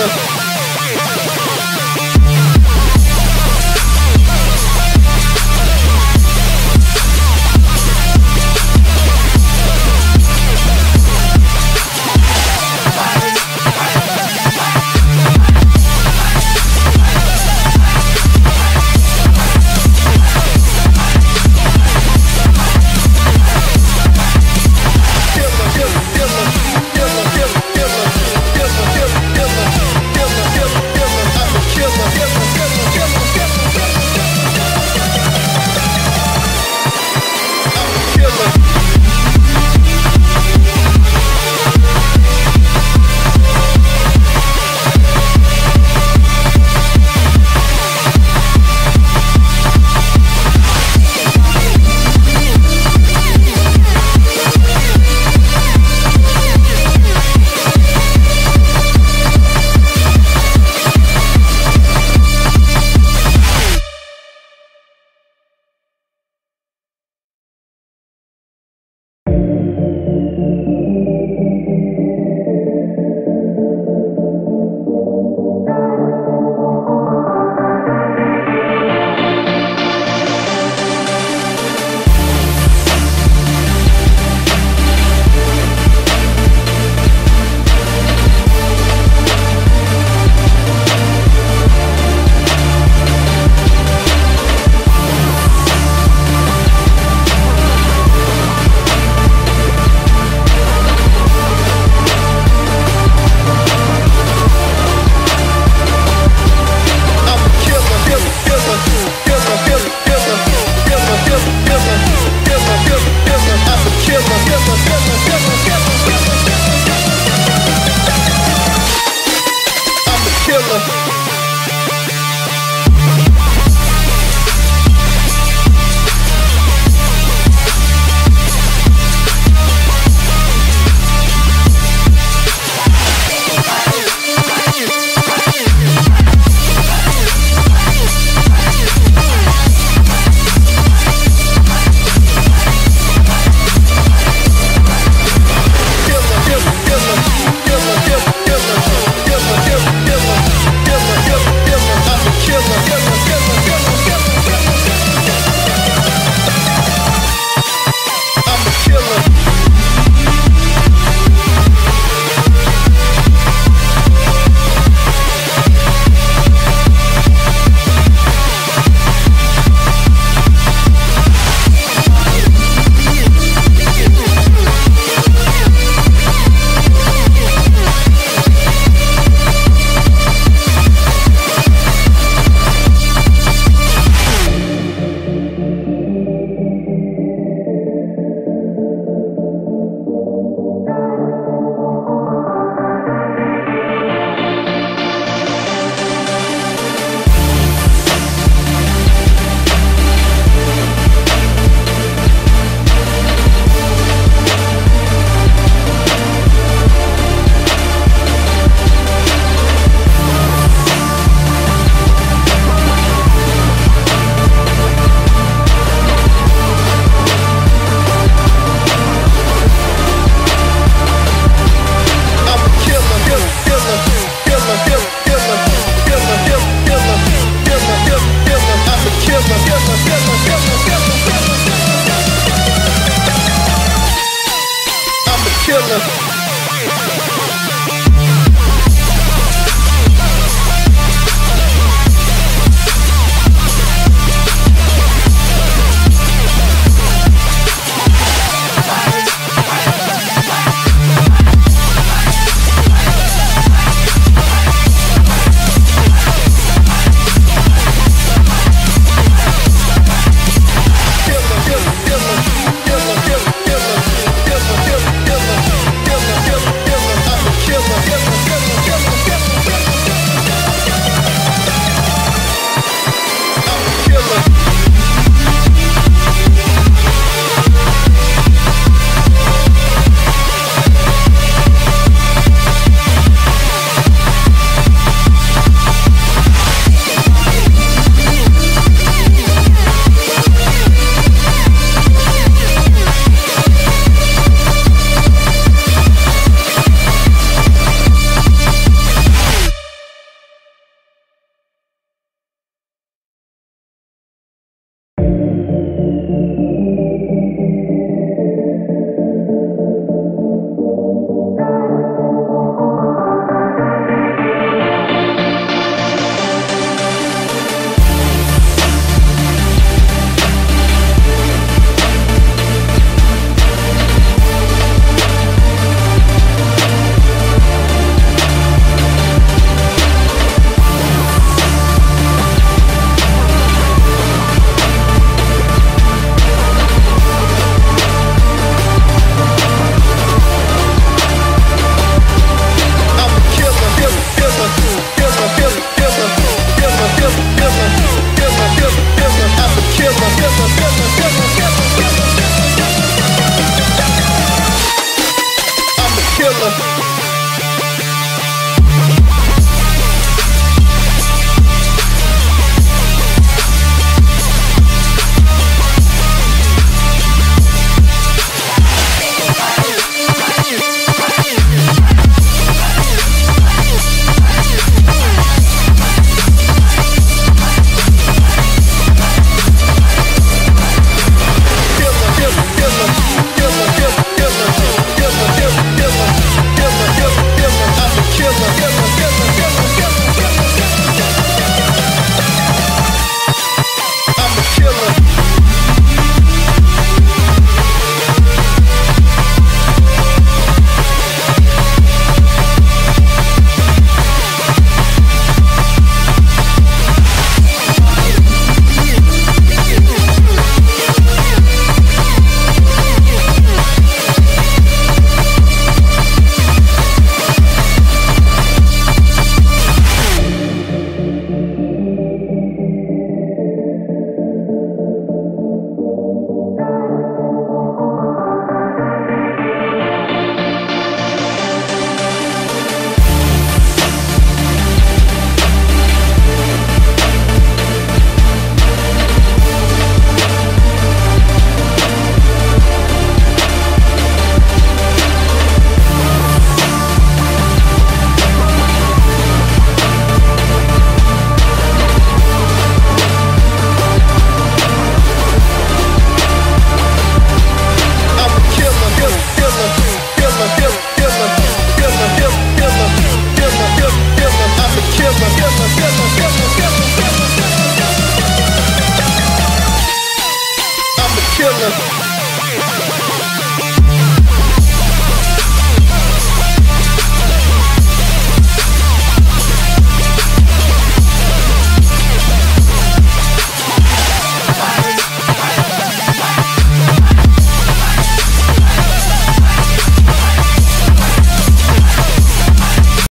Let's go.